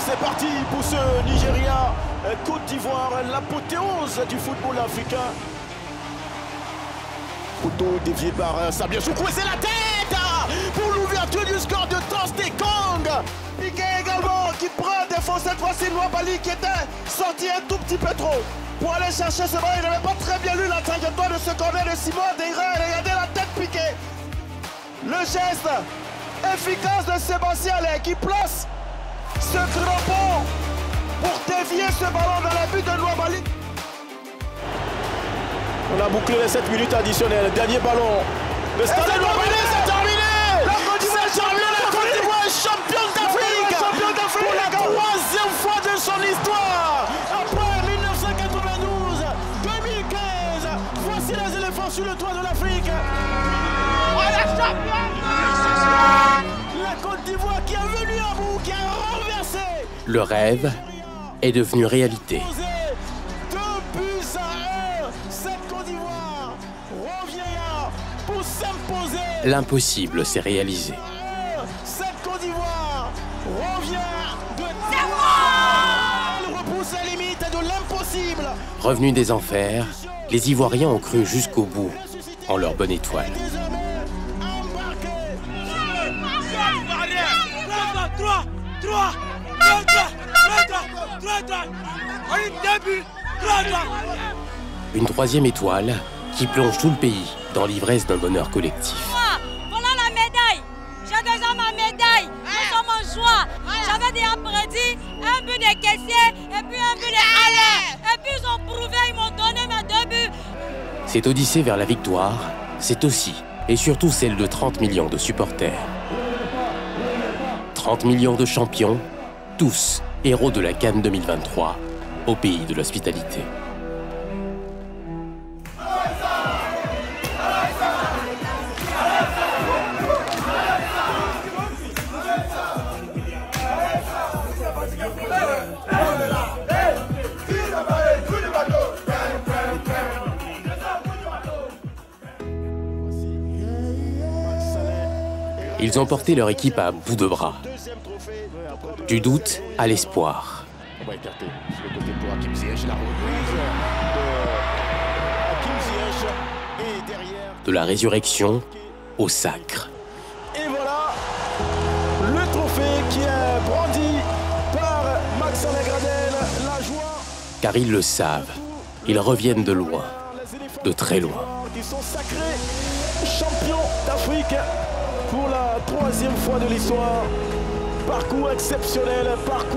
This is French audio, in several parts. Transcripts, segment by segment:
Et c'est parti pour ce Nigeria, Côte d'Ivoire, l'apothéose du football africain. Couteau dévié par Sabine Soukou, et c'est la tête pour l'ouverture du score de Troost-Ekong. Piqué également qui prend défaut, cette fois-ci Nwabali qui était sorti un tout petit peu trop. Pour aller chercher ce ballon, il n'avait pas très bien lu la trajectoire de ce corner de Simon Derrin. Regardez la tête Piqué. Le geste efficace de Sébastien Allais qui place ce crampon pour dévier ce ballon dans la but de Nwabali. On a bouclé les 7 minutes additionnelles. Dernier ballon. Le stade de Nwabali, c'est terminé. La Côte d'Ivoire est championne d'Afrique pour la troisième fois de son histoire. Après 1992, 2015, voici les éléphants sur le toit de l'Afrique. La Côte d'Ivoire qui est venue à bout, qui a renversé. Le rêve est devenu réalité. L'impossible s'est réalisé. Cette Côte d'Ivoire revient de l'Afrique. Elle repousse la limite de l'impossible. Revenus des enfers, les Ivoiriens ont cru jusqu'au bout en leur bonne étoile. Une troisième étoile qui plonge tout le pays dans l'ivresse d'un bonheur collectif. Voilà la médaille. J'ai déjà ma médaille. Nous sommes en joie. J'avais déjà prédit un but de Caissier et puis un but de Allais. Et puis ils ont prouvé, ils m'ont donné mes 2 buts. Cette odyssée vers la victoire, c'est aussi et surtout celle de 30 millions de supporters. 30 millions de champions, tous héros de la CAN 2023 au pays de l'hospitalité. Ils ont porté leur équipe à bout de bras. Du doute à l'espoir. De la résurrection au sacre. Et voilà le trophée qui est brandi par Maxime Gradel, la joie. Car ils le savent, ils reviennent de loin, de très loin. Ils sont sacrés champions d'Afrique. Pour la troisième fois de l'histoire, parcours exceptionnel, parcours... «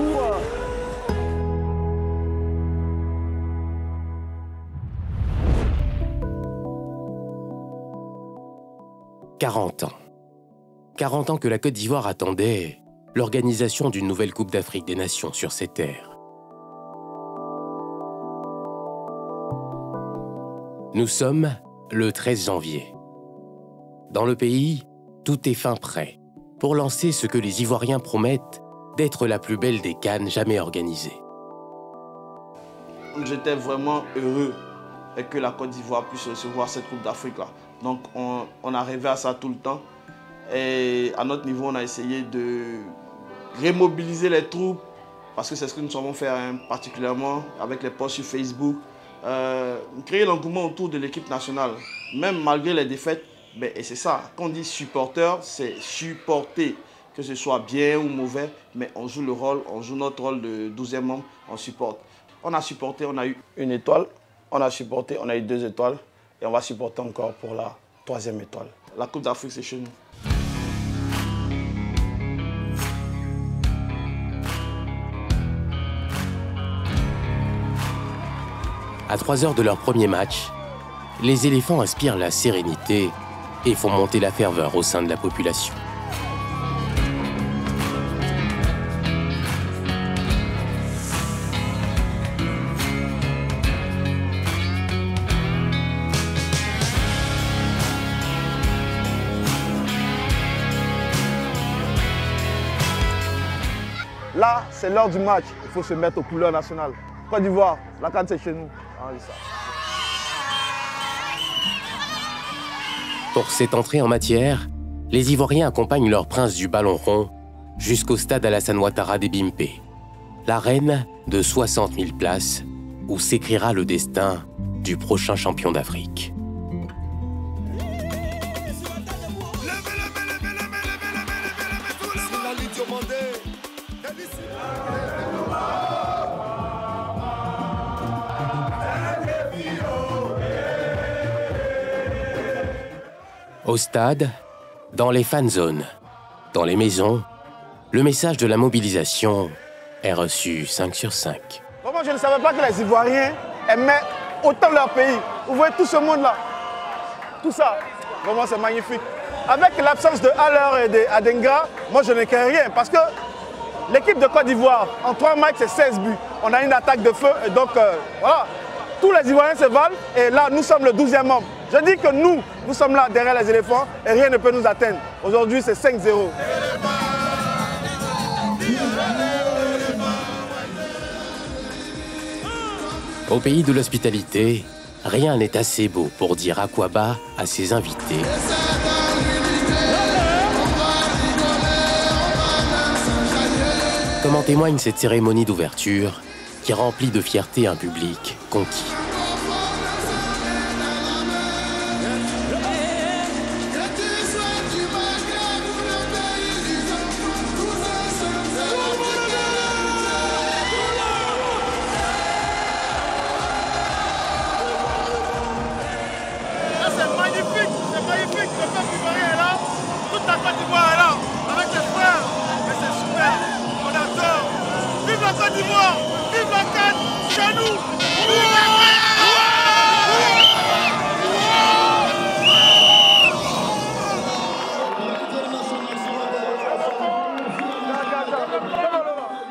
40 ans. 40 ans que la Côte d'Ivoire attendait l'organisation d'une nouvelle Coupe d'Afrique des Nations sur ses terres. Nous sommes le 13 janvier. Dans le pays, tout est fin prêt pour lancer ce que les Ivoiriens promettent d'être la plus belle des CAN jamais organisées. J'étais vraiment heureux que la Côte d'Ivoire puisse recevoir cette Coupe d'Afrique-là. Donc on a rêvé à ça tout le temps. Et à notre niveau, on a essayé de remobiliser les troupes parce que c'est ce que nous savons faire hein, particulièrement avec les posts sur Facebook. Créer l'engouement autour de l'équipe nationale, même malgré les défaites. Ben, et c'est ça, quand on dit supporter, c'est supporter, que ce soit bien ou mauvais, mais on joue le rôle, on joue notre rôle de 12e membre, on supporte. On a supporté, on a eu 1 étoile, on a supporté, on a eu 2 étoiles, et on va supporter encore pour la 3e étoile. La Coupe d'Afrique, c'est chez nous. À 3 heures de leur premier match, les éléphants inspirent la sérénité et font monter la ferveur au sein de la population. Là, c'est l'heure du match. Il faut se mettre aux couleurs nationales. Côte d'Ivoire, la CAN c'est chez nous. Pour cette entrée en matière, les Ivoiriens accompagnent leur prince du ballon rond jusqu'au stade Alassane Ouattara des Bimpé, l'arène de 60 000 places où s'écrira le destin du prochain champion d'Afrique. Au stade, dans les fanzones, dans les maisons, le message de la mobilisation est reçu 5 sur 5. Moi, je ne savais pas que les Ivoiriens aimaient autant leur pays. Vous voyez tout ce monde-là, tout ça, vraiment c'est magnifique. Avec l'absence de Haller et de Adingra, moi je ne crains rien parce que l'équipe de Côte d'Ivoire, en 3 matchs, c'est 16 buts. On a une attaque de feu et donc voilà, tous les Ivoiriens se valent et là nous sommes le 12e homme. Je dis que nous sommes là derrière les éléphants et rien ne peut nous atteindre. Aujourd'hui, c'est 5-0. Au pays de l'hospitalité, rien n'est assez beau pour dire aquaba à ses invités. Comme en témoigne cette cérémonie d'ouverture qui remplit de fierté un public conquis.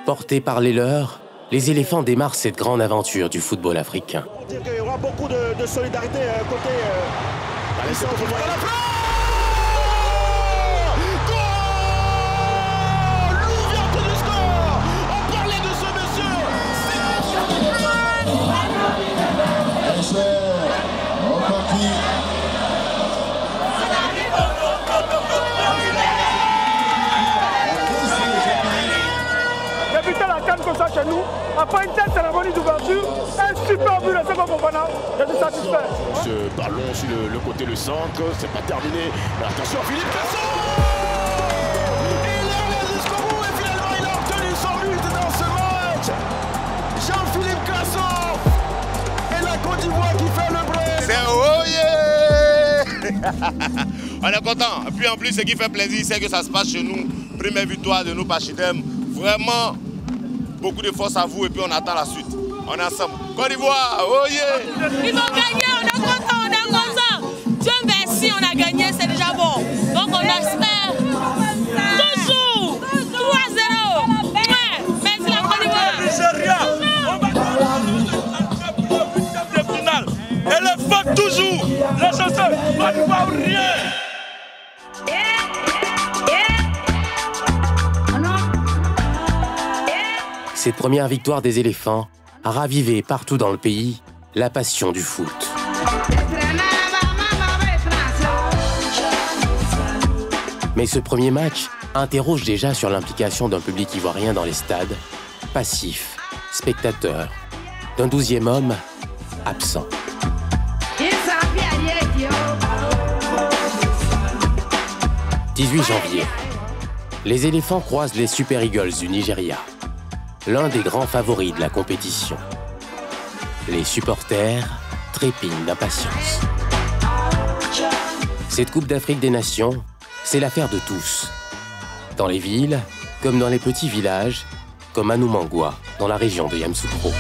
Portés par les leurs, les éléphants démarrent cette grande aventure du football africain. Il y aura beaucoup de solidarité côté. Comme ça chez nous, après une telle cérémonie d'ouverture, un super but de Sébastien Allais, je suis satisfait. Ce ballon sur le côté, le centre, c'est pas terminé. Attention, Philippe Casson! Il est allé jusqu'au bout et finalement il a obtenu son but dans ce match. Jean-Philippe Casson et la Côte d'Ivoire qui fait le break. C'est oh yeah. On est content. Puis en plus, ce qui fait plaisir, c'est que ça se passe chez nous. Première victoire de nos Pachidem. Vraiment. Beaucoup de force à vous et puis on attend la suite. On est ensemble. Côte d'Ivoire, oh yeah! Ils ont gagné, on est content, on est content. Dieu merci, on a gagné, c'est déjà bon. Donc on espère toujours 3-0. Ouais, merci la Côte d'Ivoire. Elle est forte toujours. Les chasseurs, on ne voit rien. Cette première victoire des éléphants a ravivé partout dans le pays la passion du foot. Mais ce premier match interroge déjà sur l'implication d'un public ivoirien dans les stades, passif, spectateur, d'un 12e homme absent. « 18 janvier, les éléphants croisent les Super Eagles du Nigeria. » L'un des grands favoris de la compétition. Les supporters trépignent d'impatience. Cette Coupe d'Afrique des Nations, c'est l'affaire de tous. Dans les villes, comme dans les petits villages, comme à Noumangwa, dans la région de Yamoussoukro.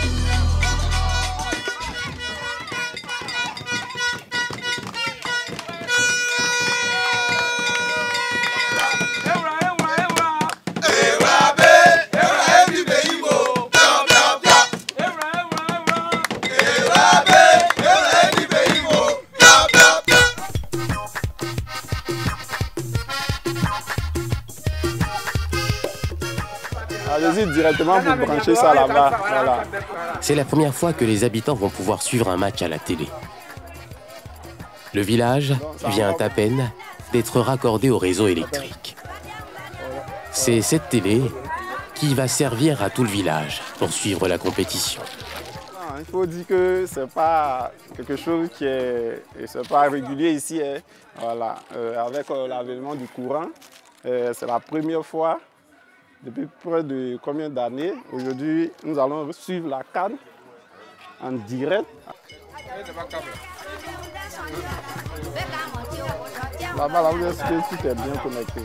Directement pour brancher ça là-bas. Voilà. C'est la première fois que les habitants vont pouvoir suivre un match à la télé. Le village vient à peine d'être raccordé au réseau électrique. C'est cette télé qui va servir à tout le village pour suivre la compétition. Non, il faut dire que ce n'est pas quelque chose qui est pas régulier ici. Hein. Voilà. Avec l'avènement du courant, c'est la première fois depuis près de combien d'années. Aujourd'hui, nous allons suivre la CAN en direct. Là-bas, là, vous êtes tout est bien connecté.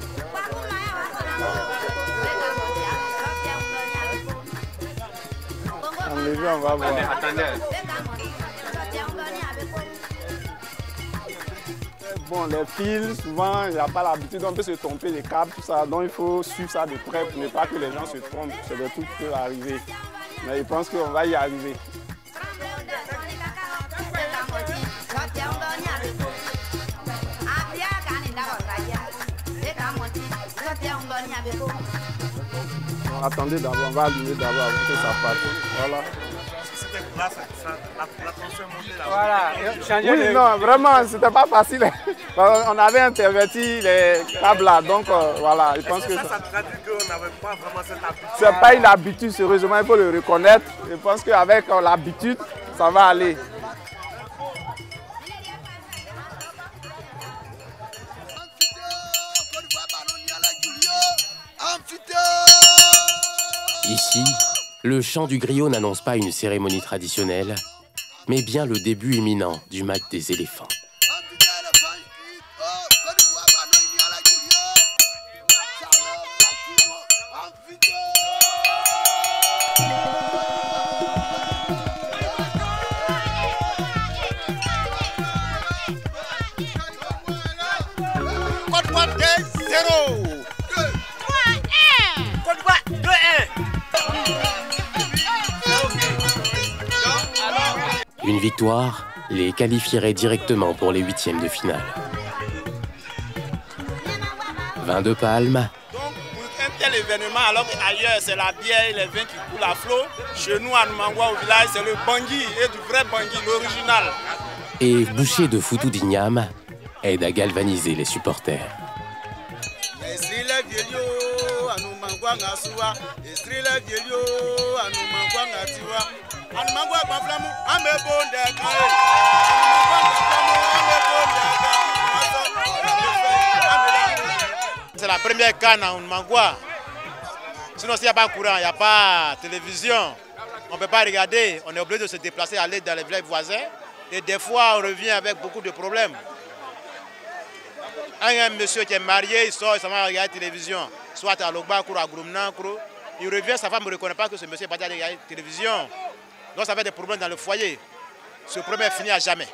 Enlevez, on va voir. Attendez. Bon, les fils, souvent, il n'y a pas l'habitude, on peut se tromper les câbles, tout ça. Donc, il faut suivre ça de près pour ne pas que les gens se trompent. C'est le truc qui peut arriver. Mais je pense qu'on va y arriver. Attendez d'abord, on va allumer d'abord avant que ça parte. Voilà. C'était là, la tension est montée là-bas. Voilà. Oui, non, vraiment, c'était pas facile. On avait interverti les câbles là, donc voilà. Je pense que ça traduit qu'on n'avait pas vraiment cette habitude. C'est pas une habitude, sérieusement, il faut le reconnaître. Je pense qu'avec l'habitude, ça va aller. Ici, le chant du griot n'annonce pas une cérémonie traditionnelle, mais bien le début imminent du match des éléphants. Une victoire les qualifierait directement pour les huitièmes de finale. 22 palmes. Donc, pour un tel événement, alors qu'ailleurs, c'est la bière et les vins qui coulent à flot, chez nous, à Noumangoua, au village, c'est le bangui, et du vrai bangui, l'original. Et boucher de foutou d'igname aide à galvaniser les supporters. C'est la première CAN en Mangua. Sinon, s'il n'y a pas courant, il n'y a pas télévision, on ne peut pas regarder. On est obligé de se déplacer, aller dans les villages voisins. Et des fois, on revient avec beaucoup de problèmes. Un monsieur qui est marié, il sort, il s'en va regarder la télévision. Soit à Logba, à Groumnan, il revient, sa femme ne reconnaît pas que ce monsieur est parti à la télévision. Donc ça fait des problèmes dans le foyer. Ce problème finit à jamais.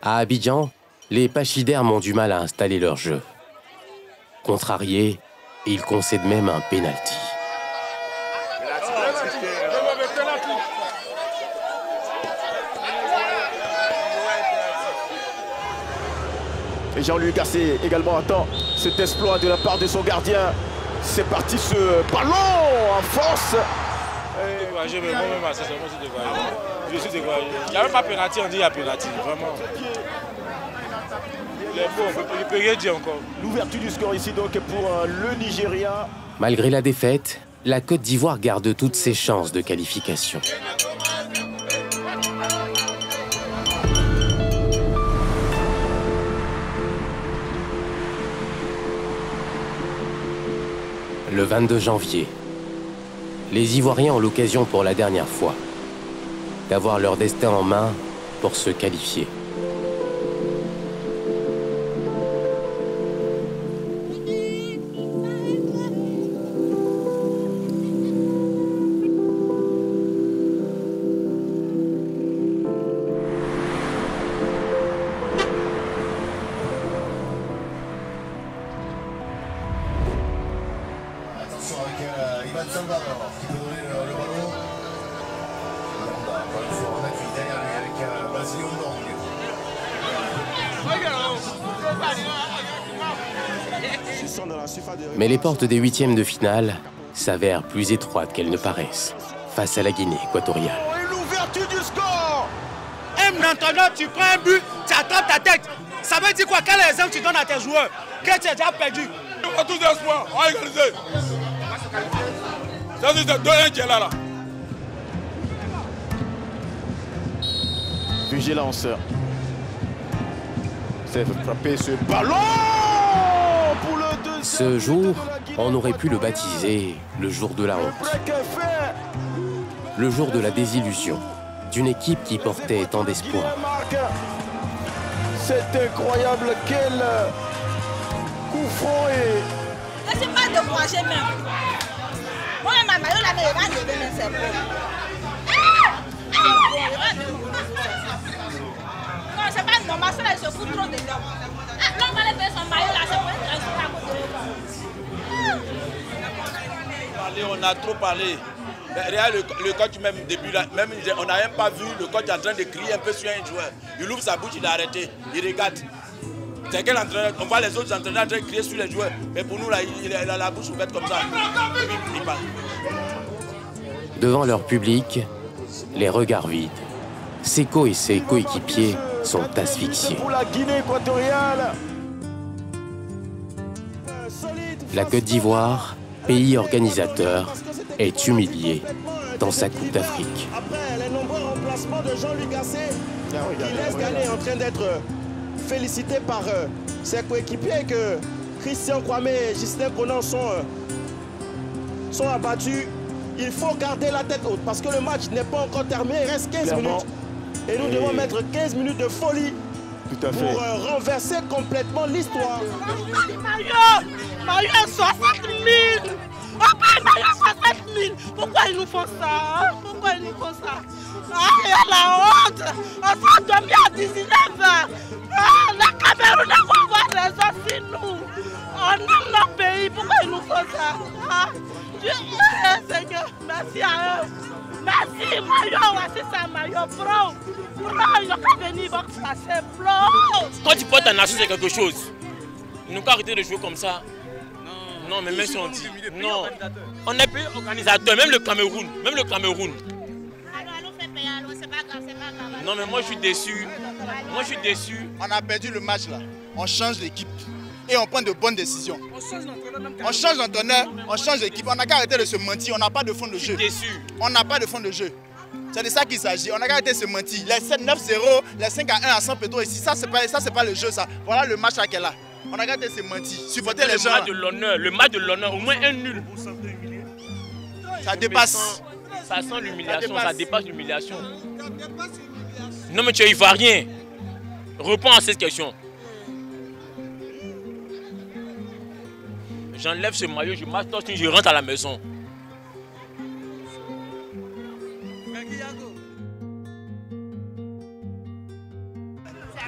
À Abidjan, les pachydermes ont du mal à installer leur jeu. Contrariés, ils concèdent même un pénalty. Et Jean-Louis Gasset également attend cet exploit de la part de son gardien. C'est parti ce ballon en force. Je me moi-même assez seulement je suis découragé. Je suis découragé. Il n'y a même pas pénalty, on dit il y a pénalty, vraiment. Il est beau, on peut rien dire encore. L'ouverture du score ici donc pour le Nigeria. Malgré la défaite, la Côte d'Ivoire garde toutes ses chances de qualification. Le 22 janvier, les Ivoiriens ont l'occasion pour la dernière fois d'avoir leur destin en main pour se qualifier. Mais les portes des huitièmes de finale s'avèrent plus étroites qu'elles ne paraissent face à la Guinée équatoriale. L'ouverture du score. Même maintenant, tu prends un but, tu attrapes ta tête. Ça veut dire quoi? Quel exemple tu donnes à tes joueurs? Que tu as déjà perdu? Tout espoir, organisé. Ça c'est un Djela là. Vigilance. C'est frapper ce ballon pour le deuxième. Ce jour, on aurait pu le baptiser le jour de la honte. Le jour de la désillusion d'une équipe qui portait tant d'espoir. C'est incroyable, quel coup franc et... Je ne suis pas de moi, j'ai même. Moi-même, ma maillot, la meilleure, je vais me servir. Non, c'est pas normal, ça, je fous trop de l'homme. Quand on va aller faire son maillot, là, c'est pour être à côté de l'homme. On a trop parlé. Regarde le coach même début là, même on n'a même pas vu le coach en train de crier un peu sur un joueur. Il ouvre sa bouche, il a arrêté, il regarde. C'est quel entraîneur? On voit les autres entraîneurs en train de crier sur les joueurs. Mais pour nous là, il a la bouche ouverte comme ça. Il parle. Devant leur public, les regards vides. Seko et ses coéquipiers sont asphyxiés. Pour la Guinée équatoriale. La Côte d'Ivoire, pays organisateur, est humilié dans sa Coupe d'Afrique. Après les nombreux remplacements de Jean-Louis Gasset, qui laisse Gagné en train d'être félicité par ses coéquipiers, que Christian Kwame et Justin Conan sont abattus. Il faut garder la tête haute parce que le match n'est pas encore terminé, il reste 15 minutes. Et nous devons mettre 15 minutes de folie tout à fait. Pour renverser complètement l'histoire. Mario, 60 000. Pourquoi ils nous font ça? Pourquoi ils nous font ça? Ah, il y a la honte! On s'est endormi à 19 ans! Ah, la Cameroun va voir les autres si nous! On aime notre pays, pourquoi ils nous font ça? Ah, Dieu, Seigneur, merci à eux! Merci, Mario, c'est ça, Mario, bro! Bro, ils n'ont qu'à venir voir ça, c'est bro! Quand tu portes ta nation, c'est quelque chose. Ils n'ont qu'à arrêter de jouer comme ça. Non, mais même si on dit, non, on est pays organisateur, même le Cameroun. Allons faire payer, allons, c'est pas grave, c'est pas grave. Non, mais moi je suis déçu, On a perdu le match là, on change l'équipe et on prend de bonnes décisions. On change d'entraîneur, on change d'équipe, on n'a qu'à arrêter de se mentir, on n'a pas de fond de jeu. Je suis déçu. On n'a pas de fond de jeu. C'est de ça qu'il s'agit, on n'a qu'à arrêter de se mentir. Les 7-9-0, les 5-1 à San Pedro ici, ça c'est pas le jeu ça. Voilà le match là qu'elle a. On a gardé ses mentis. Supporter les gens. Le match de l'honneur, au moins un nul. Ça dépasse. Ça sent l'humiliation, ça dépasse l'humiliation. Non mais tu es ivoirien. Réponds à cette question. J'enlève ce maillot, je marche torse nu, je rentre à la maison.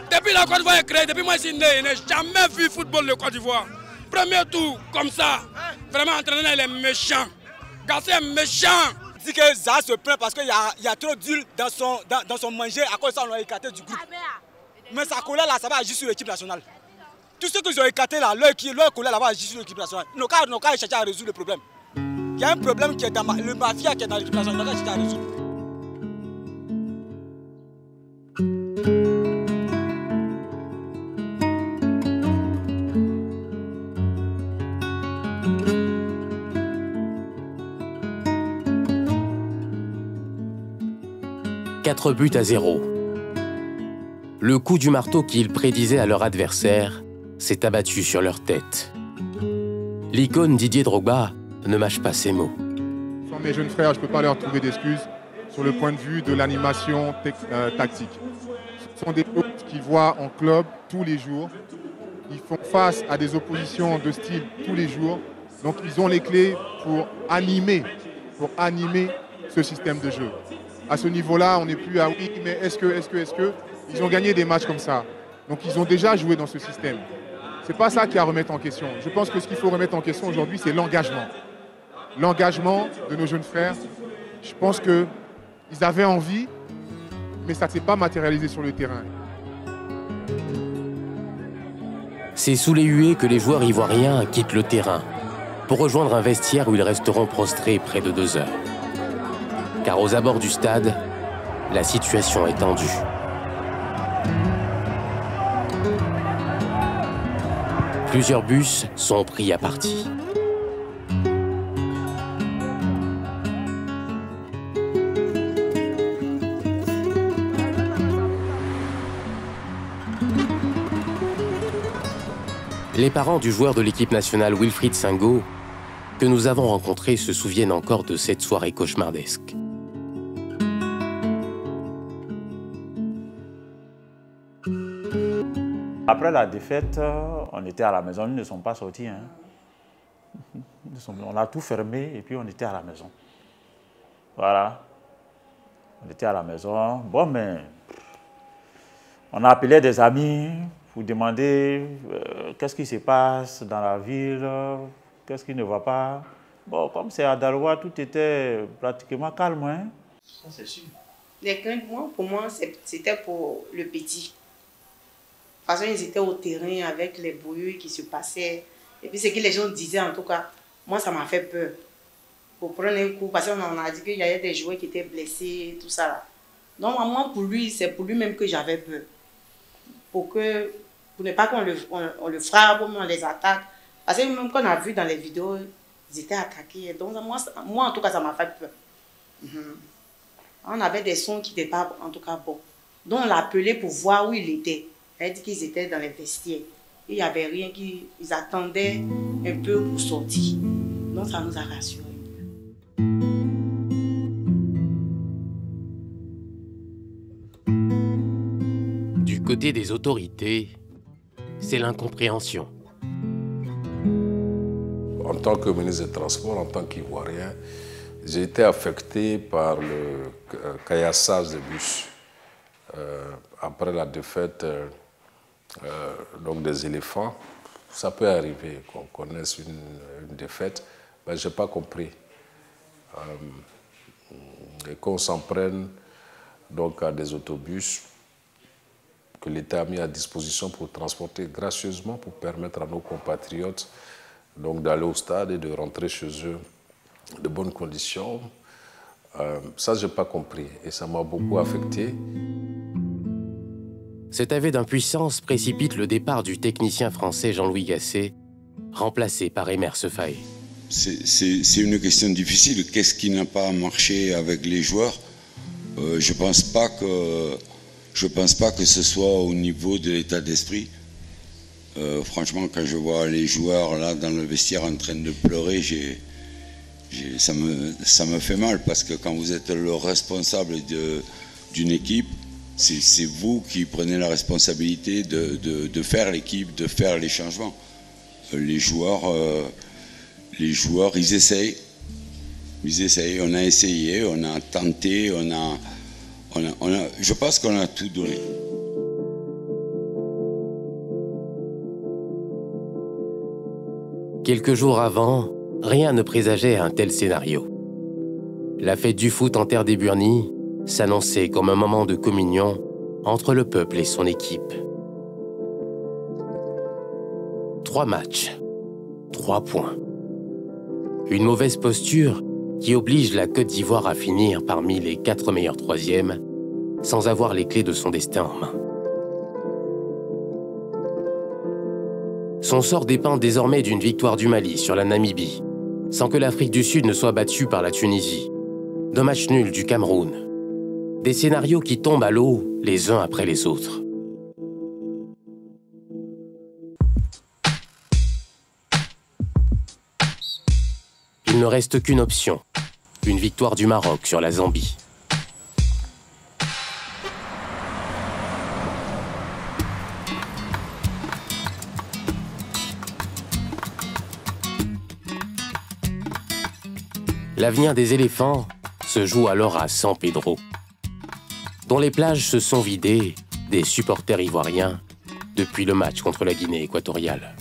Depuis la Côte d'Ivoire est créée, depuis moi je suis né, je n'ai jamais vu football de Côte d'Ivoire. Premier tour, comme ça, vraiment entraîneur, il est méchant. Gasset est méchant. Il dit que Zaha se plaint parce qu'il y a trop d'huile dans son manger, à cause de ça on l'a écarté du groupe. Mais sa colère là, ça va agir sur l'équipe nationale. Tous ceux qui ont écarté là, leur colère là va agir sur l'équipe nationale. Nos cas, ils cherchent à résoudre le problème. Il y a un problème qui est dans le mafia qui est dans l'équipe nationale, nos cas cherchent à résoudre. Buts à 0. Le coup du marteau qu'ils prédisaient à leur adversaire s'est abattu sur leur tête. L'icône Didier Drogba ne mâche pas ses mots. Sans mes jeunes frères, je ne peux pas leur trouver d'excuses sur le point de vue de l'animation tactique. Ce sont des coachs qui voient en club tous les jours. Ils font face à des oppositions de style tous les jours. Donc ils ont les clés pour animer ce système de jeu. À ce niveau-là, on n'est plus à oui, mais est-ce que, ils ont gagné des matchs comme ça. Donc ils ont déjà joué dans ce système. C'est pas ça qu'il y a à remettre en question. Je pense que ce qu'il faut remettre en question aujourd'hui, c'est l'engagement. L'engagement de nos jeunes frères. Je pense qu'ils avaient envie, mais ça ne s'est pas matérialisé sur le terrain. C'est sous les huées que les joueurs ivoiriens quittent le terrain pour rejoindre un vestiaire où ils resteront prostrés près de 2 heures. Car aux abords du stade, la situation est tendue. Plusieurs bus sont pris à partie. Les parents du joueur de l'équipe nationale Wilfried Singo, que nous avons rencontré, se souviennent encore de cette soirée cauchemardesque. Après la défaite, on était à la maison, ils ne sont pas sortis. Hein. On a tout fermé et puis on était à la maison. Voilà. On était à la maison. Bon, mais on a appelé des amis pour demander qu'est-ce qui se passe dans la ville, qu'est-ce qui ne va pas. Bon, comme c'est à Daloa, tout était pratiquement calme. Hein. Ça, c'est sûr. Les craintes, pour moi, c'était pour le petit. De toute façon, ils étaient au terrain avec les brouilles qui se passaient. Et puis, ce que les gens disaient, en tout cas, moi, ça m'a fait peur. Pour prendre un coup, parce qu'on a dit qu'il y avait des joueurs qui étaient blessés, tout ça. Donc, moi, pour lui, c'est pour lui-même que j'avais peur. Pour ne pas qu'on le frappe, on les attaque. Parce que même qu'on a vu dans les vidéos, ils étaient attaqués. Donc, moi en tout cas, ça m'a fait peur. On avait des sons qui n'étaient pas, en tout cas, bons. Donc, on l'appelait pour voir où il était. Elle dit qu'ils étaient dans les vestiaires. Il n'y avait rien, ils attendaient un peu pour sortir. Donc ça nous a rassurés. Du côté des autorités, c'est l'incompréhension. En tant que ministre des Transports, en tant qu'Ivoirien, j'ai été affecté par le caillassage des bus. Après la défaite, donc des éléphants, ça peut arriver qu'on connaisse une défaite, mais je n'ai pas compris. Et qu'on s'en prenne donc, à des autobus que l'État a mis à disposition pour transporter gracieusement, pour permettre à nos compatriotes d'aller au stade et de rentrer chez eux de bonnes conditions. Ça, je n'ai pas compris et ça m'a beaucoup affecté. Cet aveu d'impuissance précipite le départ du technicien français Jean-Louis Gasset, remplacé par Emerse Faé. C'est une question difficile. Qu'est-ce qui n'a pas marché avec les joueurs? Je pense pas que ce soit au niveau de l'état d'esprit. Franchement, quand je vois les joueurs là dans le vestiaire en train de pleurer, ça me fait mal parce que quand vous êtes le responsable d'une équipe, c'est vous qui prenez la responsabilité de faire l'équipe, de faire les changements. Les joueurs, ils essayent. Ils essayent. On a essayé, on a tenté, je pense qu'on a tout donné. Quelques jours avant, rien ne présageait un tel scénario. La fête du foot en terre des Burnis s'annonçait comme un moment de communion entre le peuple et son équipe. 3 matchs, 3 points. Une mauvaise posture qui oblige la Côte d'Ivoire à finir parmi les 4 meilleurs 3e sans avoir les clés de son destin en main. Son sort dépend désormais d'une victoire du Mali sur la Namibie, sans que l'Afrique du Sud ne soit battue par la Tunisie, d'un match nul du Cameroun. Des scénarios qui tombent à l'eau les uns après les autres. Il ne reste qu'une option, une victoire du Maroc sur la Zambie. L'avenir des éléphants se joue alors à San Pedro, dont les plages se sont vidées des supporters ivoiriens depuis le match contre la Guinée équatoriale.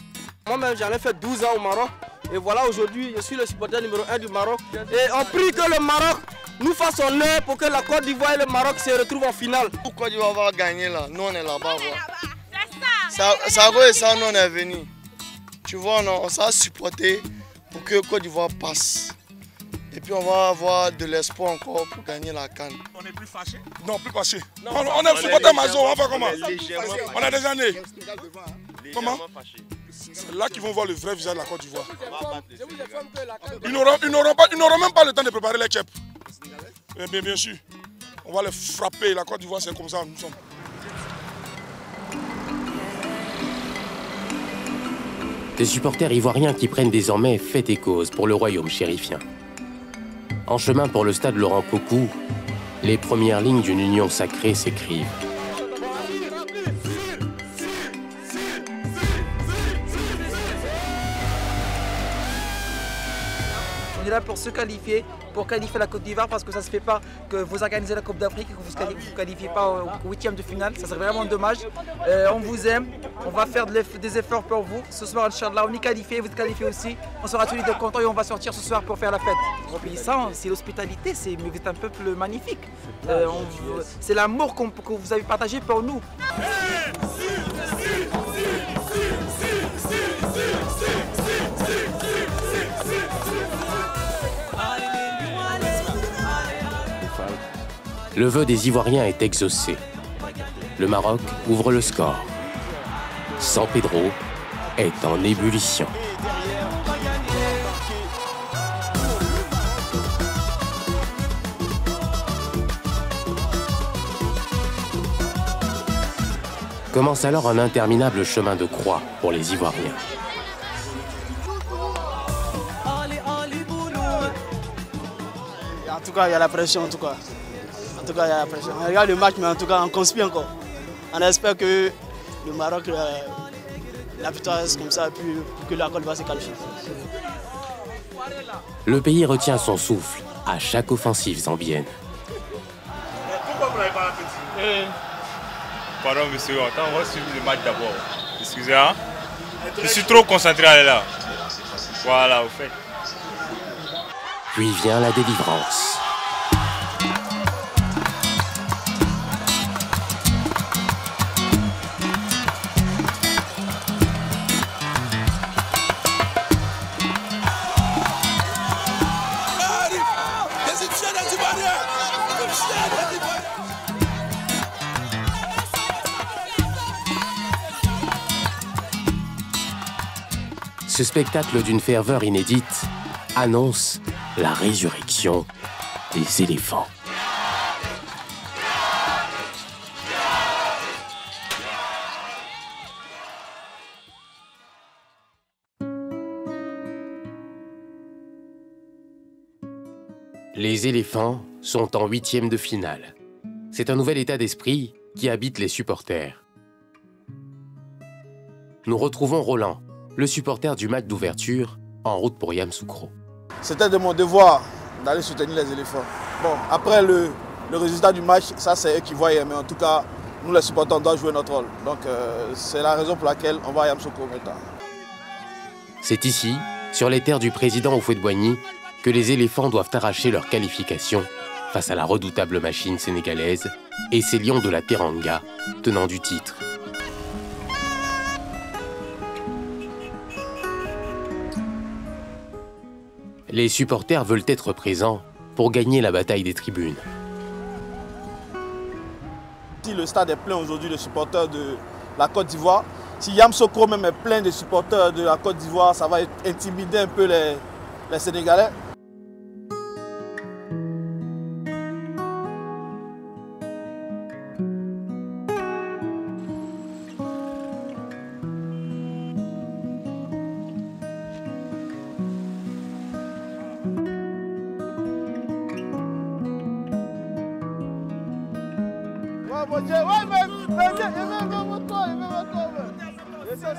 Moi-même, j'en ai fait 12 ans au Maroc, et voilà, aujourd'hui, je suis le supporter numéro 1 du Maroc. Et on prie que le Maroc nous fasse honneur pour que la Côte d'Ivoire et le Maroc se retrouvent en finale. Pourquoi Côte d'Ivoire va gagner là? Nous, on est là-bas. Sago et ça, nous, on est venus. Tu vois, on s'est supporté pour que Côte d'Ivoire passe. Et puis on va avoir de l'espoir encore pour gagner la CAN. On est plus fâché? Non, plus fâché. On est supporter major, on va faire comment? On a déjà né. Comment? C'est là qu'ils vont voir le vrai visage de la Côte d'Ivoire. Ils n'auront même pas le temps de préparer les chèpes. Bien sûr, on va les frapper. La Côte d'Ivoire, c'est comme ça, nous sommes. Des supporters ivoiriens qui prennent désormais fête et cause pour le royaume chérifien. En chemin pour le stade Laurent Pocou, les premières lignes d'une union sacrée s'écrivent. On est là pour se qualifier, pour qualifier la Côte d'Ivoire, parce que ça ne se fait pas que vous organisez la Coupe d'Afrique et que vous ne vous qualifiez pas au 8e de finale. Ça serait vraiment dommage. On vous aime, on va faire des efforts pour vous. Ce soir, Inch'Allah, on est qualifié, vous êtes qualifiés aussi. On sera tous les deux contents et on va sortir ce soir pour faire la fête. Et ça, c'est l'hospitalité, c'est un peuple magnifique. C'est l'amour que vous avez partagé pour nous. Le vœu des Ivoiriens est exaucé. Le Maroc ouvre le score. San Pedro est en ébullition. Commence alors un interminable chemin de croix pour les Ivoiriens. En tout cas, il y a la pression, en tout cas. En tout cas, il y a la pression. On regarde le match, mais en tout cas, on conspire encore. On espère que le Maroc, la victoire reste comme ça, puis que la Côte va se qualifier. Le pays retient son souffle à chaque offensive zambienne. Pourquoi vous n'avez pas la petite ? Pardon, monsieur, attends, on va suivre le match d'abord. Excusez-moi. Je suis trop concentré à là. Voilà, au fait. Puis vient la délivrance. Ce spectacle d'une ferveur inédite annonce la résurrection des éléphants. Les éléphants sont en 8e de finale. C'est un nouvel état d'esprit qui habite les supporters. Nous retrouvons Roland, le supporter du match d'ouverture, en route pour Yamoussoukro. C'était de mon devoir d'aller soutenir les éléphants. Bon, après le résultat du match, ça c'est eux qui voyaient, mais en tout cas, nous les supporters, on doit jouer notre rôle. Donc c'est la raison pour laquelle on va à Yamoussoukro maintenant. C'est ici, sur les terres du président Houphouët-Boigny, que les éléphants doivent arracher leur qualification face à la redoutable machine sénégalaise et ses lions de la Teranga, tenant du titre. Les supporters veulent être présents pour gagner la bataille des tribunes. Si le stade est plein aujourd'hui de supporters de la Côte d'Ivoire, si Yamoussoukro même est plein de supporters de la Côte d'Ivoire, ça va intimider un peu les Sénégalais.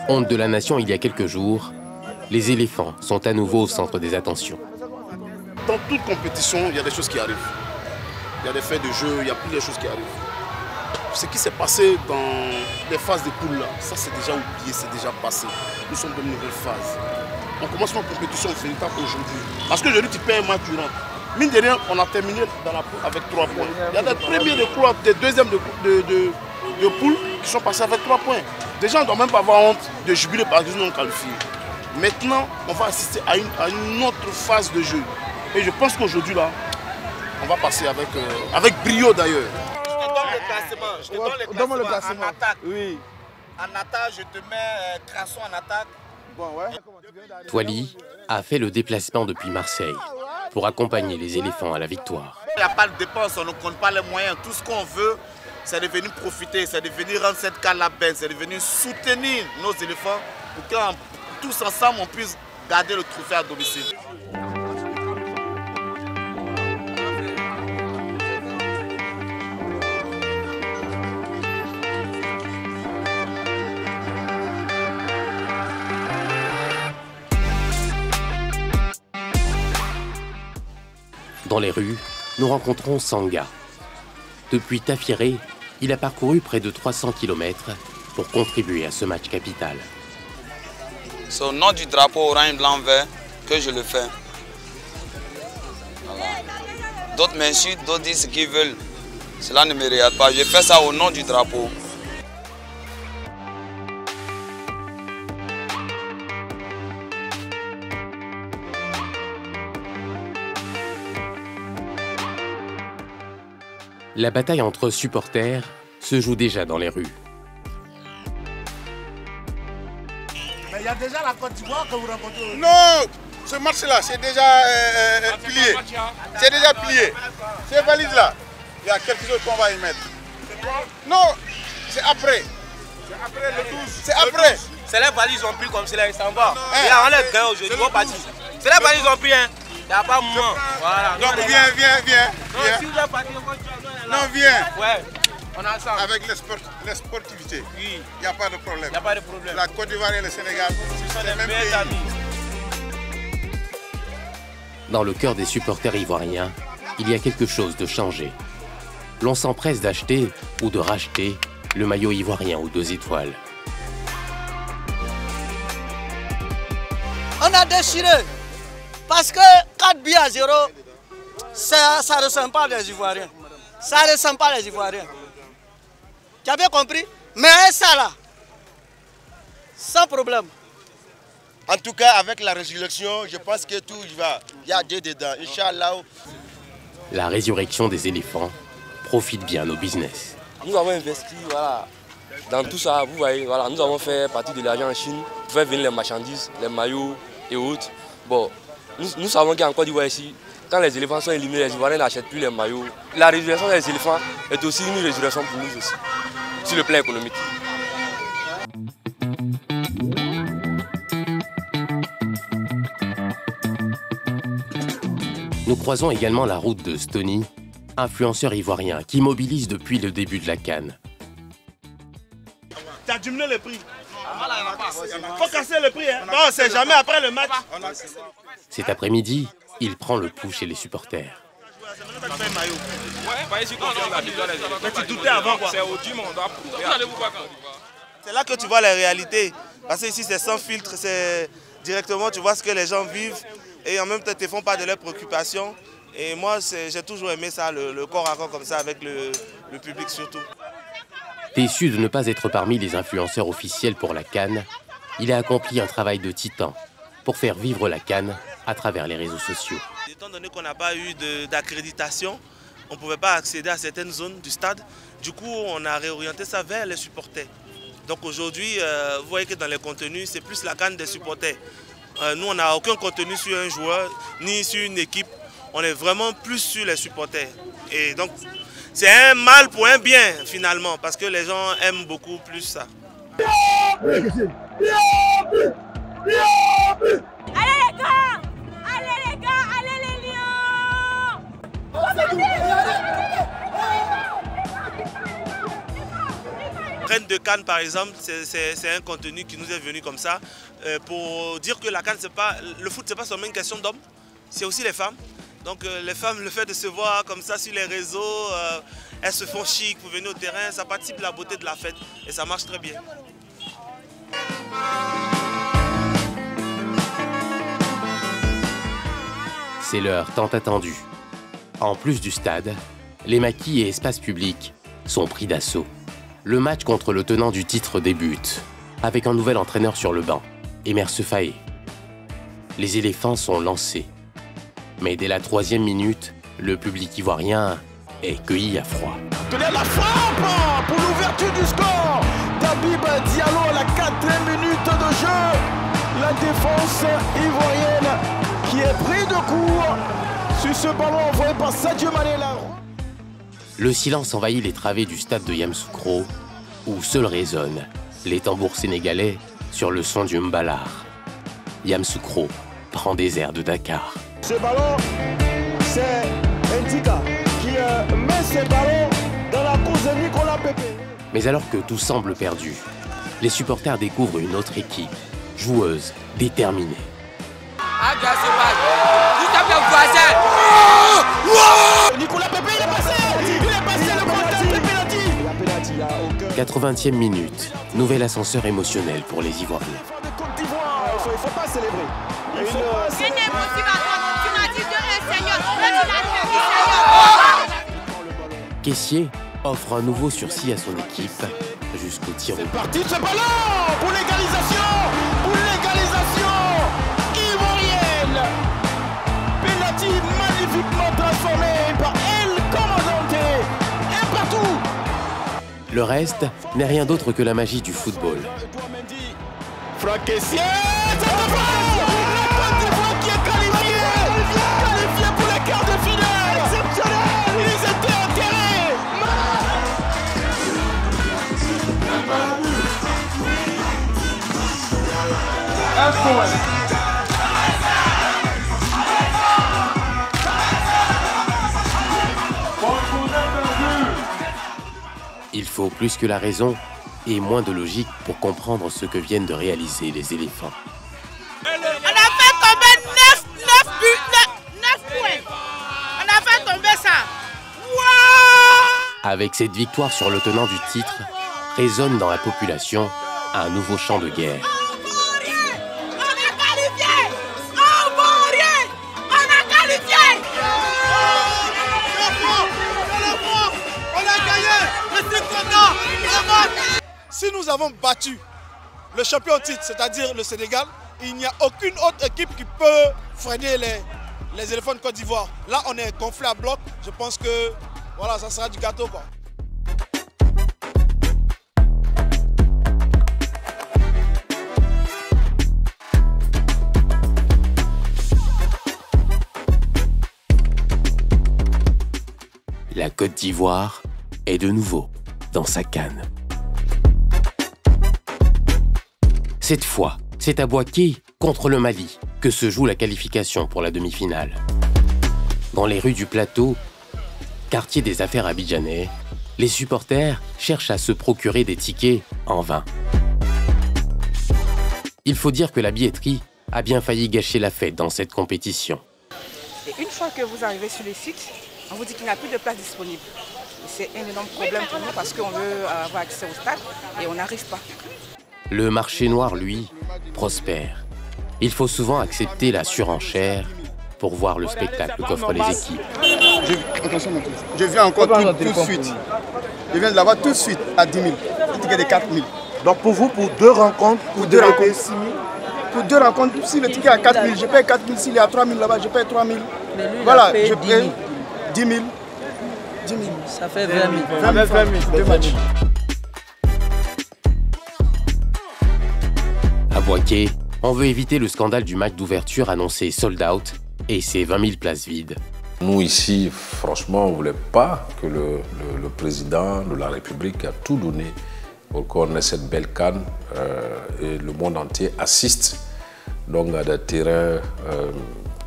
Honte de la nation il y a quelques jours, les éléphants sont à nouveau au centre des attentions. Dans toute compétition, il y a des choses qui arrivent. Il y a des faits de jeu, il y a plusieurs choses qui arrivent. Ce qui s'est passé dans les phases de poule, ça c'est déjà oublié, c'est déjà passé. Nous sommes dans une nouvelle phase. On commence une compétition véritable aujourd'hui. Parce que aujourd'hui, tu perds un match, tu rentres. Mine de rien, on a terminé dans la poule avec 3 points. Il y a des premiers de poule, des deuxièmes de poule qui sont passés avec 3 points. Déjà, on ne doit même pas avoir honte de jubiler parce que nous sommes qualifiés. Maintenant, on va assister à une autre phase de jeu. Et je pense qu'aujourd'hui, là, on va passer avec brio d'ailleurs. Je te donne le classement en attaque. Oui. En attaque, je te mets Casson en attaque. Bon, ouais. Toili a fait le déplacement depuis Marseille pour accompagner les éléphants à la victoire. Il n'y a pas de dépenses, on ne compte pas les moyens. Tout ce qu'on veut, c'est de venir profiter, c'est de venir rendre cette CAN la belle, c'est de venir soutenir nos éléphants pour qu'en tous ensemble, on puisse garder le trophée à domicile. Dans les rues, nous rencontrons Sanga. Depuis Tafiré, il a parcouru près de 300 km pour contribuer à ce match capital. C'est au nom du drapeau orange, blanc, vert que je le fais. Voilà. D'autres m'insultent, d'autres disent ce qu'ils veulent. Cela ne me regarde pas. Je fais ça au nom du drapeau. La bataille entre supporters se joue déjà dans les rues. Mais il y a déjà la Côte d'Ivoire que vous rencontrez. Non, ce match-là, c'est déjà plié. C'est déjà plié. C'est valide là. Il y a quelque chose qu'on va y mettre. Non, c'est après. C'est après le 12. C'est après. C'est les valises ont pris comme cela, ils s'en vont. On les gagne aujourd'hui, on partit. C'est les valises ont pris, hein. Il n'y a pas moment. Voilà. Donc viens. Non, si vous avez parti, viens. Ouais. On est ensemble. Avec les sportivités. Oui. Il n'y a pas de problème. La Côte d'Ivoire et le Sénégal, ce sont les mêmes pays. Dans le cœur des supporters ivoiriens, il y a quelque chose de changé. L'on s'empresse d'acheter ou de racheter le maillot ivoirien aux 2 étoiles. On a déchiré. Parce que 4 buts à 0, ça ne ressemble pas les Ivoiriens. Ça ne ressemble pas les Ivoiriens. Tu as bien compris? Mais ça là, sans problème. En tout cas, avec la résurrection, je pense que tout va. Il y a Dieu dedans, Inch'Allah. La résurrection des éléphants profite bien au business. Nous avons investi, voilà. Dans tout ça, vous voyez, voilà, nous avons fait partie de l'argent en Chine. Pour faire venir les marchandises, les maillots et autres. Bon. Nous savons qu'en Côte d'Ivoire ici, quand les éléphants sont éliminés, les Ivoiriens n'achètent plus les maillots. La résurrection des éléphants est aussi une résurrection pour nous aussi, sur le plan économique. Nous croisons également la route de Stoney, influenceur ivoirien qui mobilise depuis le début de la CAN. T'as diminué le prix. Faut casser le prix, hein. Non, c'est jamais après le match. Cet après-midi, il prend le pouls chez les supporters. C'est là que tu vois la réalité. Parce que ici, c'est sans filtre, c'est directement, tu vois ce que les gens vivent et en même temps, ils ne te font pas de leurs préoccupations. Et moi, j'ai toujours aimé ça, le corps à corps comme ça, avec le public surtout. Déçu de ne pas être parmi les influenceurs officiels pour la CAN, il a accompli un travail de titan pour faire vivre la CAN à travers les réseaux sociaux. Étant donné qu'on n'a pas eu d'accréditation, on ne pouvait pas accéder à certaines zones du stade. Du coup, on a réorienté ça vers les supporters. Donc aujourd'hui, vous voyez que dans les contenus, c'est plus la CAN des supporters. Nous, on n'a aucun contenu sur un joueur ni sur une équipe. On est vraiment plus sur les supporters. Et donc, c'est un mal pour un bien, finalement, parce que les gens aiment beaucoup plus ça. Allez les gars! Allez les lions! Reine de CAN, par exemple, c'est un contenu qui nous est venu comme ça, pour dire que la CAN, le foot, c'est pas seulement une question d'hommes, c'est aussi les femmes. Donc les femmes, le fait de se voir comme ça sur les réseaux, elles se font chic pour venir au terrain, ça participe à la beauté de la fête et ça marche très bien. C'est l'heure tant attendue. En plus du stade, les maquis et espaces publics sont pris d'assaut. Le match contre le tenant du titre débute, avec un nouvel entraîneur sur le banc, Emerse Faé. Les éléphants sont lancés. Mais dès la 3e minute, le public ivoirien est cueilli à froid. Tenez la frappe pour l'ouverture du score. Habib Diallo à la 4e minute de jeu. La défense ivoirienne qui est prise de court sur ce ballon envoyé par Sadio Mané. Le silence envahit les travées du stade de Yamoussoukro, où seuls résonnent les tambours sénégalais sur le son du mbalar. Yamoussoukro prend des airs de Dakar. Ce ballon, c'est Ndika qui met ce ballon dans la course de Nicolas Pépé. Mais alors que tout semble perdu, les supporters découvrent une autre équipe, joueuse, déterminée. Nicolas Pépé, il est passé! Il est passé, le contact, le pénalty! 80e minute, nouvel ascenseur émotionnel pour les Ivoiriens. Il faut pas célébrer. Il faut pas célébrer. Caissier offre un nouveau sursis à son équipe jusqu'au tir. C'est parti de ce ballon pour l'égalisation. Pour l'égalisation ivoirienne. Penalty magnifiquement transformé par El Comandante. Et partout. Le reste n'est rien d'autre que la magie du football. Franck Caissier, c'est un ballon. La Côte d'Ivoire qui est qualifiée pour les quarts de finale. Exceptionnel. Ils étaient enterrés. Il faut plus que la raison et moins de logique pour comprendre ce que viennent de réaliser les éléphants. On a fait tomber 9 points. On a fait tomber ça. Wow! Avec cette victoire sur le tenant du titre, résonne dans la population un nouveau chant de guerre. Si nous avons battu le champion titre, c'est-à-dire le Sénégal, il n'y a aucune autre équipe qui peut freiner les éléphants de Côte d'Ivoire. Là, on est gonflé à bloc. Je pense que voilà, ça sera du gâteau, quoi. La Côte d'Ivoire est de nouveau dans sa CAN. Cette fois, c'est à Boaké, contre le Mali, que se joue la qualification pour la demi-finale. Dans les rues du plateau, quartier des affaires abidjanais, les supporters cherchent à se procurer des tickets en vain. Il faut dire que la billetterie a bien failli gâcher la fête dans cette compétition. Et une fois que vous arrivez sur le site, on vous dit qu'il n'y a plus de place disponible. C'est un énorme problème pour nous parce qu'on veut avoir accès au stade et on n'arrive pas. Le marché noir, lui, prospère. Il faut souvent accepter la surenchère pour voir le spectacle qu'offrent les équipes. Je viens encore tout de suite. Je viens de l'avoir tout de suite à 10 000, un ticket de 4 000. Donc pour vous, pour deux rencontres, pour deux rencontres, 6 000. Pour deux rencontres, si le ticket est à 4 000, je paye 4 000. S'il est à 3 000 là-bas, je paye 3 000. Mais lui, voilà, je paye 10 000. 10 000. Ça fait 20 000. 20 000. Deux matchs. À Boaké, on veut éviter le scandale du match d'ouverture annoncé sold out et ses 20 000 places vides. Nous ici, franchement, on ne voulait pas que le président de la République a tout donné pour qu'on ait cette belle CAN et le monde entier assiste donc à des terrains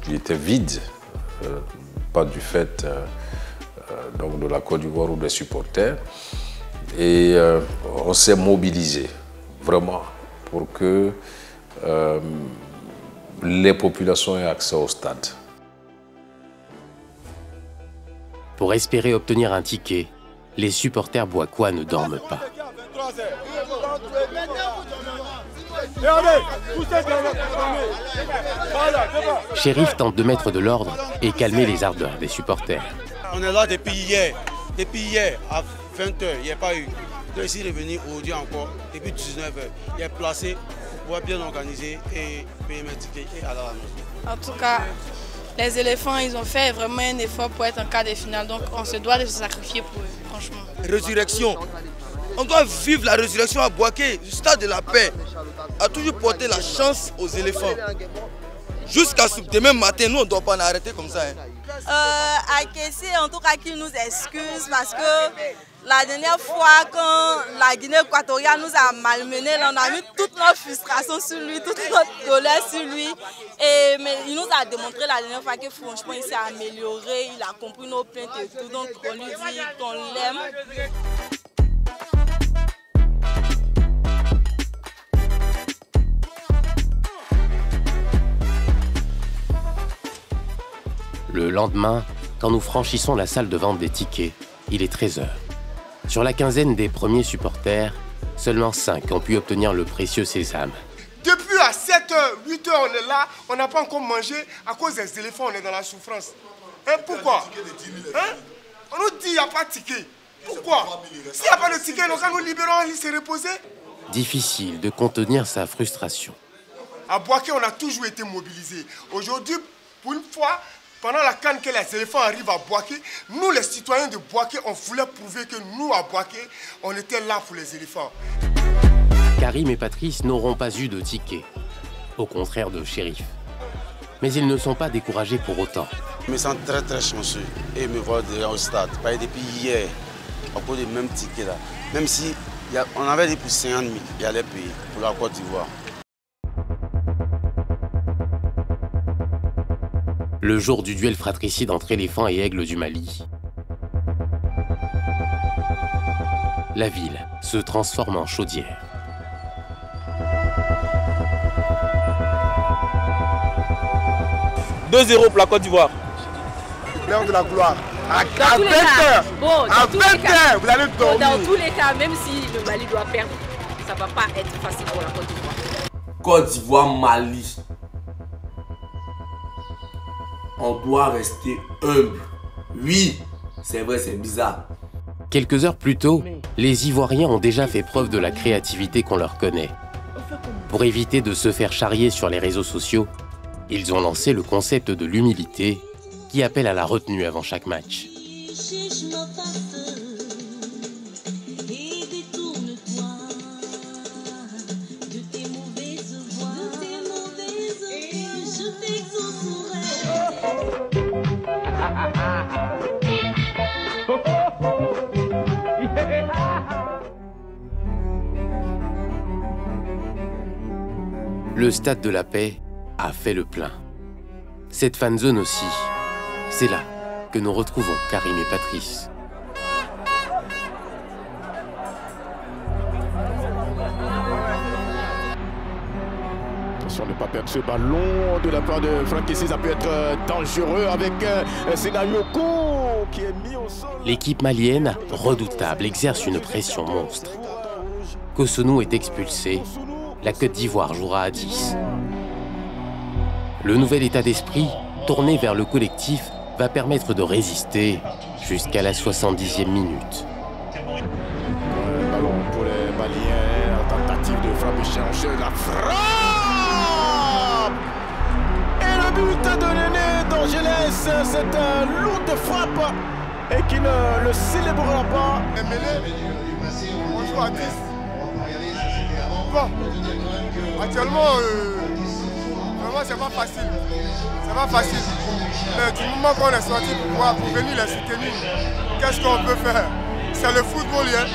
qui étaient vides, pas du fait donc de la Côte d'Ivoire ou des supporters. Et on s'est mobilisé, vraiment, pour que les populations aient accès au stade. Pour espérer obtenir un ticket, les supporters boakois ne dorment pas. Shérif tente de mettre de l'ordre et calmer les ardeurs des supporters. On est là depuis hier. Depuis hier, à 20h, il n'y a pas eu. Je suis revenu aujourd'hui encore, depuis 19h. Il est placé pour pouvoir bien organiser et payer mes tickets et aller à la maison. En tout cas, les éléphants, ils ont fait vraiment un effort pour être en quart de finale. Donc on se doit de se sacrifier pour eux, franchement. Résurrection. On doit vivre la résurrection à Boaké, le stade de la paix. A toujours porté la chance aux éléphants. Jusqu'à demain matin, nous on ne doit pas en arrêter comme ça. À Kessé, en tout cas, qu'ils nous excusent parce que La dernière fois, quand la Guinée équatoriale nous a malmenés, on a mis toute notre frustration sur lui, toute notre colère sur lui. Mais il nous a démontré la dernière fois que franchement, il s'est amélioré, il a compris nos plaintes et tout. Donc, on lui dit qu'on l'aime. Le lendemain, quand nous franchissons la salle de vente des tickets, il est 13h. Sur la quinzaine des premiers supporters, seulement 5 ont pu obtenir le précieux sésame. Depuis à 7h, 8h, on est là, on n'a pas encore mangé. À cause des éléphants, on est dans la souffrance. Hein, pourquoi hein? On nous dit qu'il n'y a pas de ticket. Pourquoi? S'il n'y a pas de ticket, donc quand nous libérons, il s'est reposé. Difficile de contenir sa frustration. À Boaké, on a toujours été mobilisés. Aujourd'hui, pour une fois, pendant la CAN que les éléphants arrivent à Boaké, nous les citoyens de Boaké, on voulait prouver que nous à Boaké, on était là pour les éléphants. Karim et Patrice n'auront pas eu de ticket, au contraire de Shérif. Mais ils ne sont pas découragés pour autant. Je me sens très très chanceux et me voir déjà au stade. Pas depuis hier, à cause des mêmes tickets là. Même si on avait dit pour 50 000, il allait payer pour la Côte d'Ivoire. Le jour du duel fratricide entre éléphants et aigles du Mali. La ville se transforme en chaudière. « 2-0 pour la Côte d'Ivoire. »« L'heure de la gloire. » À 20h, vous allez dormir. Dans tous les cas, même si le Mali doit perdre, ça ne va pas être facile pour la Côte d'Ivoire. Côte d'Ivoire-Mali. On doit rester humble. Oui, c'est vrai, c'est bizarre. Quelques heures plus tôt, les Ivoiriens ont déjà fait preuve de la créativité qu'on leur connaît. Pour éviter de se faire charrier sur les réseaux sociaux, ils ont lancé le concept de l'humilité qui appelle à la retenue avant chaque match. Le Stade de la Paix a fait le plein. Cette fanzone aussi. C'est là que nous retrouvons Karim et Patrice. Attention de ne pas perdre ce ballon de la part de Franck. Ça peut être dangereux avec Senayoko qui est mis au sol. L'équipe malienne, redoutable, exerce une pression monstre. Kossounou est expulsé. La Côte d'Ivoire jouera à 10. Le nouvel état d'esprit, tourné vers le collectif, va permettre de résister jusqu'à la 70e minute. Ballon pour les Maliens, tentative de frappe échangée, la frappe! Et le but de l'aîné d'Angeles, cette lourde frappe, et qui ne le célébrera pas. On joue à 10. Actuellement, vraiment c'est pas facile, c'est pas facile, mais du moment qu'on est sorti pour pouvoir venir les soutenir, qu'est-ce qu'on peut faire? C'est le football, hein?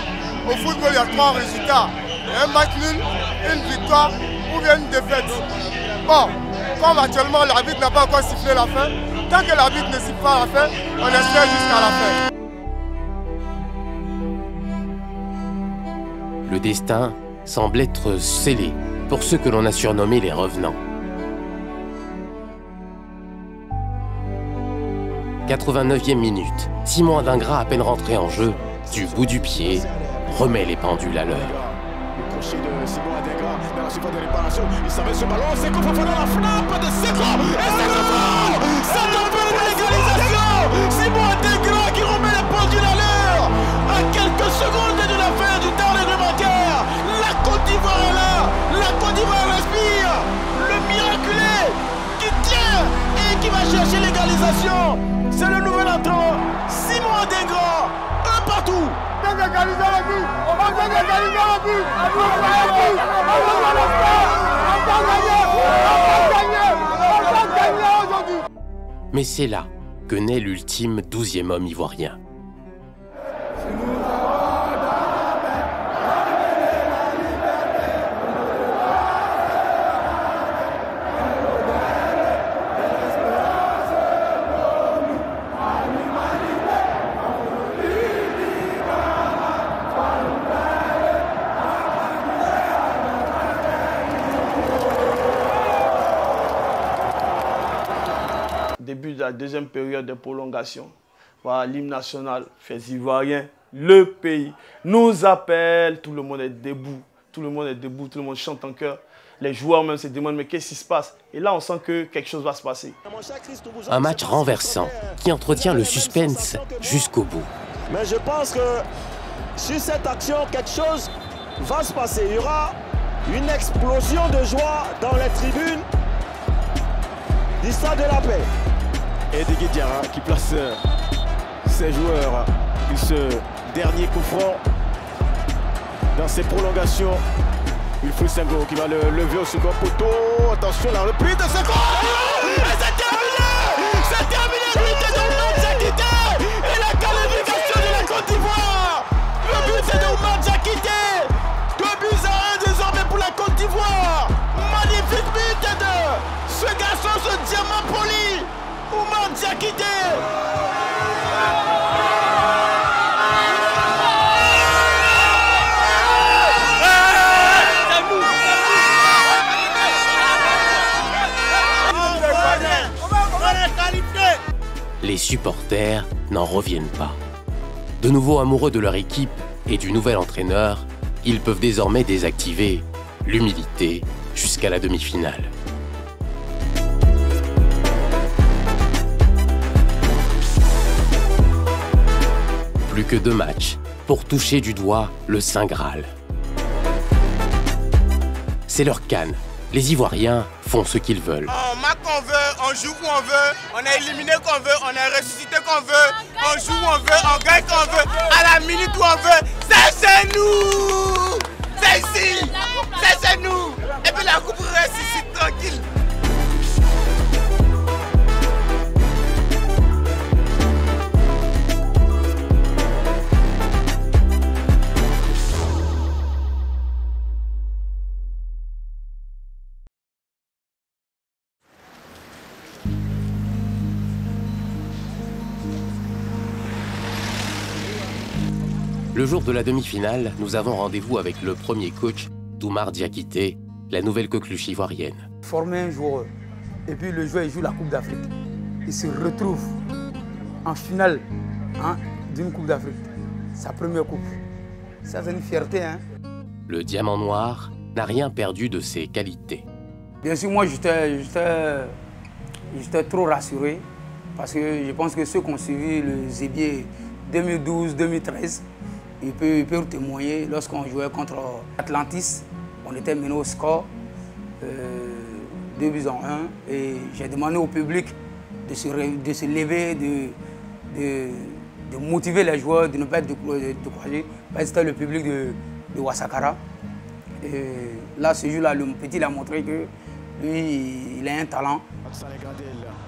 Au football il y a 3 résultats, un match nul, une victoire ou bien une défaite. Bon, comme actuellement l'arbitre n'a pas encore sifflé la fin, tant que l'arbitre ne siffle pas la fin, on espère jusqu'à la fin. Le destin semble être scellé pour ceux que l'on a surnommés les revenants. 89e minute, Simon Adingra, à peine rentré en jeu, du bout du pied, remet les pendules à l'heure. Le crochet de Simon Adingra, dans la surface de réparation, il savait ce ballon, c'est qu'on peut faire la frappe de Senghor. Et Senghor, ça devient une égalisation. Simon Adingra qui remet les pendules à l'heure à quelques secondes de la fin du temps réglementaire. La Côte d'Ivoire respire, le miraculé qui tient et qui va chercher l'égalisation. C'est le nouvel entrant, Simon Adingra, un partout. On va égaliser la vie, on va égaliser la vie, on va gagner, on va gagner aujourd'hui. Mais c'est là que naît l'ultime 12e homme ivoirien. début de la deuxième période de prolongation. Voilà, l'hymne national, les Ivoiriens, le pays nous appelle. Tout le monde est debout, tout le monde est debout, tout le monde chante en chœur. Les joueurs même se demandent mais qu'est-ce qui se passe? Et là, on sent que quelque chose va se passer. Un match renversant qui entretient le suspense jusqu'au bout. Mais je pense que sur cette action, quelque chose va se passer. Il y aura une explosion de joie dans les tribunes du Stade de la Paix. Et Didier Drogba qui place ses joueurs de ce dernier coup franc dans ses prolongations. Wilfried Singo qui va le lever au second poteau. Attention, la reprise de Senghor. Oh, et c'est terminé! C'est terminé! Le but de Doumar Diakité! Et la qualification de la Côte d'Ivoire! Le but de Doumar Diakité! 2-1 désormais pour la Côte d'Ivoire! Magnifique but de ce garçon, ce diamant poli! Doumar Diakité! Les supporters n'en reviennent pas. De nouveau amoureux de leur équipe et du nouvel entraîneur, ils peuvent désormais désactiver l'humilité jusqu'à la demi-finale. Plus que 2 matchs pour toucher du doigt le Saint Graal. C'est leur CAN. Les Ivoiriens font ce qu'ils veulent. On marque qu'on veut, on joue où on veut, on est éliminé qu'on veut, on est ressuscité qu'on veut, on joue où on veut, on gagne qu'on veut, à la minute où on veut, c'est chez nous! C'est ici! C'est chez nous! Et puis la coupe ressuscite tranquille! Le jour de la demi-finale, nous avons rendez-vous avec le premier coach, Doumar Diakité, la nouvelle coqueluche ivoirienne. Former un joueur, et puis le joueur il joue la Coupe d'Afrique. Il se retrouve en finale d'une Coupe d'Afrique. Sa première coupe. Ça, c'est une fierté. Le diamant noir n'a rien perdu de ses qualités. Bien sûr, moi, j'étais trop rassuré, parce que je pense que ceux qui ont suivi le Zébier 2012-2013, il peut témoigner, lorsqu'on jouait contre Atlantis, on était mené au score 2-1. Et j'ai demandé au public de se lever, de motiver les joueurs, de ne pas être découragés. C'était le public de Ouassakara. Et là, ce jour-là, le petit a montré que lui, il a un talent.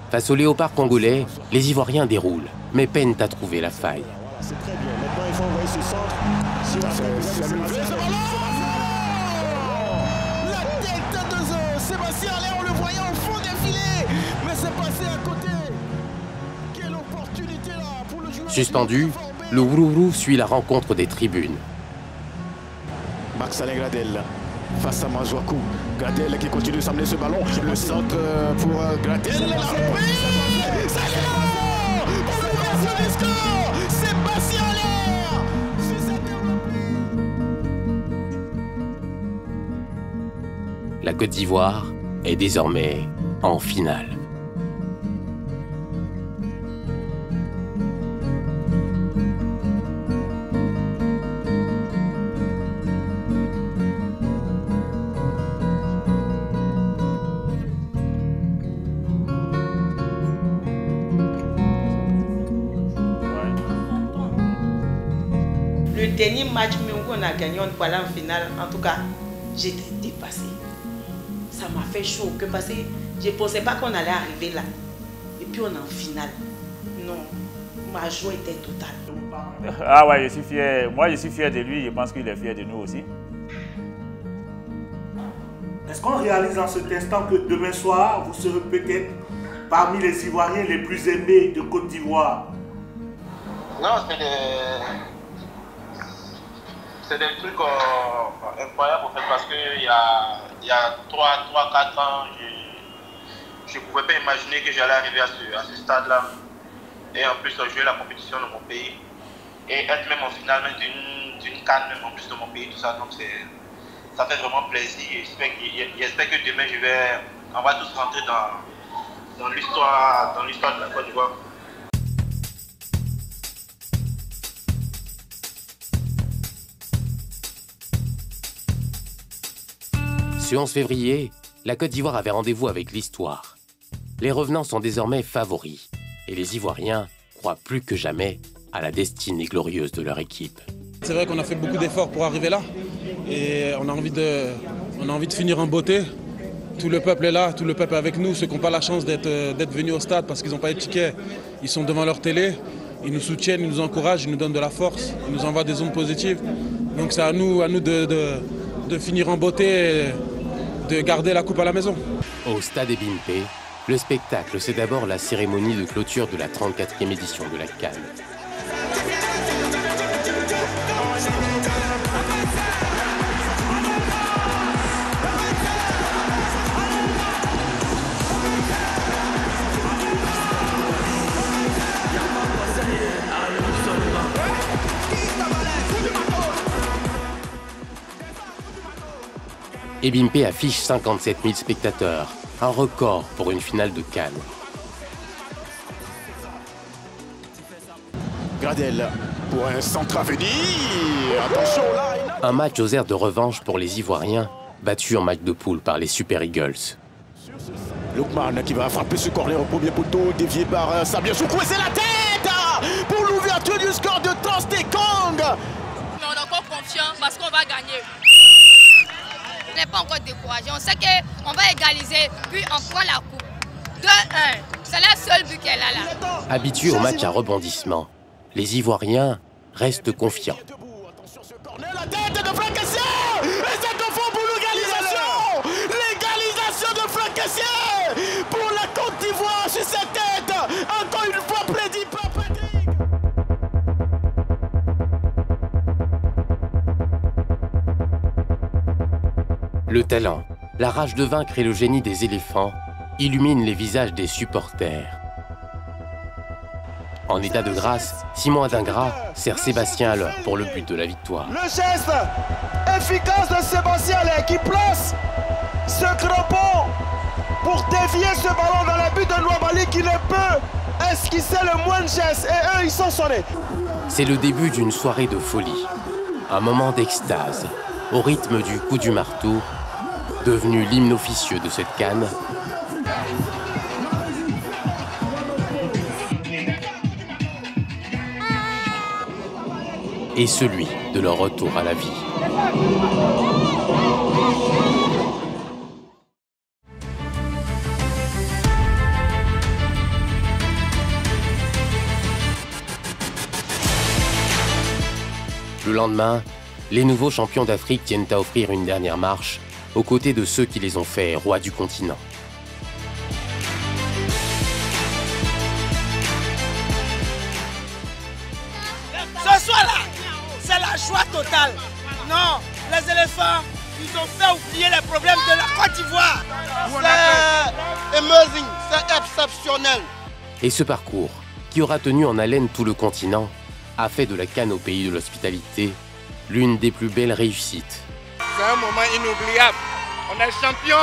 Face au léopard congolais, les Ivoiriens déroulent, mais peinent à trouver la faille. C'est très bien. Maintenant, il faut envoyer ce centre. Si la tête de Sébastien Allais, on le voyait au fond des filets, mais c'est passé à côté. Quelle opportunité là pour le joueur. Suspendu, le Wourourou suit la rencontre des tribunes. Maxime Gradel face à Manjouakou. Gradel qui continue de s'amener ce ballon. Le centre pour Gradel. La reprise. Ça y est, pour l'ouverture du score. Sébastien Allais. La Côte d'Ivoire est désormais en finale. Match même qu'on a gagné, on voilà en finale. En tout cas, j'étais dépassée. Ça m'a fait chaud au cœur parce que je ne pensais pas qu'on allait arriver là. Et puis on est en finale. Non, ma joie était totale. Ah ouais, je suis fier. Moi, je suis fier de lui. Je pense qu'il est fier de nous aussi. Est-ce qu'on réalise en cet instant que demain soir, vous serez peut-être parmi les Ivoiriens les plus aimés de Côte d'Ivoire? Non, c'est des... C'est des trucs incroyables en fait, parce qu'il y a 3-4 ans, je ne pouvais pas imaginer que j'allais arriver à ce stade-là et en plus jouer la compétition de mon pays et être même en finale d'une CAN même en plus de mon pays, tout ça. Donc ça fait vraiment plaisir et j'espère que demain on va tous rentrer dans l'histoire de la Côte d'Ivoire. Ce 11 février, la Côte d'Ivoire avait rendez-vous avec l'histoire. Les revenants sont désormais favoris et les Ivoiriens croient plus que jamais à la destinée glorieuse de leur équipe. C'est vrai qu'on a fait beaucoup d'efforts pour arriver là et on a envie de finir en beauté. Tout le peuple est là, tout le peuple est avec nous. Ceux qui n'ont pas la chance d'être venus au stade parce qu'ils n'ont pas les tickets, ils sont devant leur télé, ils nous soutiennent, ils nous encouragent, ils nous donnent de la force, ils nous envoient des ondes positives. Donc c'est à nous de finir en beauté et de garder la coupe à la maison. Au stade Ebimpe, le spectacle, c'est d'abord la cérémonie de clôture de la 34e édition de la CAN. Ebimpe affiche 57 000 spectateurs, un record pour une finale de CAN. Gradel pour un centre à venir. Attention là. Un match aux airs de revanche pour les Ivoiriens, battus en match de poule par les Super Eagles. Lukman qui va frapper ce corner au premier poteau, dévié par Sambia. Soukou, c'est la tête pour l'ouverture du score de Troost-Ekong. Mais on est encore confiant parce qu'on va gagner. On n'est pas encore découragé. On sait qu'on va égaliser, puis on prend la coupe. 2-1, c'est la seule but qu'elle a là. Habitués au match à rebondissement, les Ivoiriens restent confiants. Attention, ce corner, la tête de Fracassier. Et c'est au fond pour l'égalisation. L'égalisation de Fracassier pour la Côte d'Ivoire sur sa tête. Encore une fois, prédit par Patrick. Le talent, la rage de vaincre et le génie des éléphants illuminent les visages des supporters. En état de grâce, Simon Adingra sert Sébastien Allais pour le but de la victoire. Le geste efficace de Sébastien Allais qui place ce crampon pour dévier ce ballon dans la but de Nwabali qui ne peut esquisser le moindre geste et eux ils sont sonnés. C'est le début d'une soirée de folie, un moment d'extase au rythme du coup du marteau, devenu l'hymne officieux de cette CAN. Et celui de leur retour à la vie. Le lendemain, les nouveaux champions d'Afrique tiennent à offrir une dernière marche aux côtés de ceux qui les ont faits rois du continent. Ce soir-là, c'est la joie totale. Non, les éléphants, ils ont fait oublier les problèmes de la Côte d'Ivoire. C'est amazing, c'est exceptionnel. Et ce parcours, qui aura tenu en haleine tout le continent, a fait de la CAN au pays de l'hospitalité l'une des plus belles réussites. C'est un moment inoubliable. On est champion.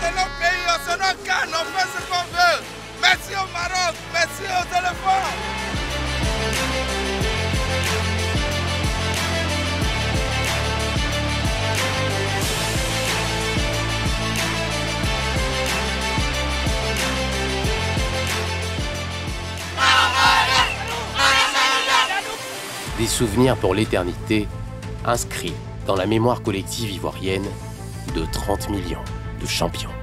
C'est notre pays, c'est notre CAN, on fait ce qu'on veut. Merci au Maroc, merci aux éléphants. Des souvenirs pour l'éternité, inscrits dans la mémoire collective ivoirienne de 30 millions de champions.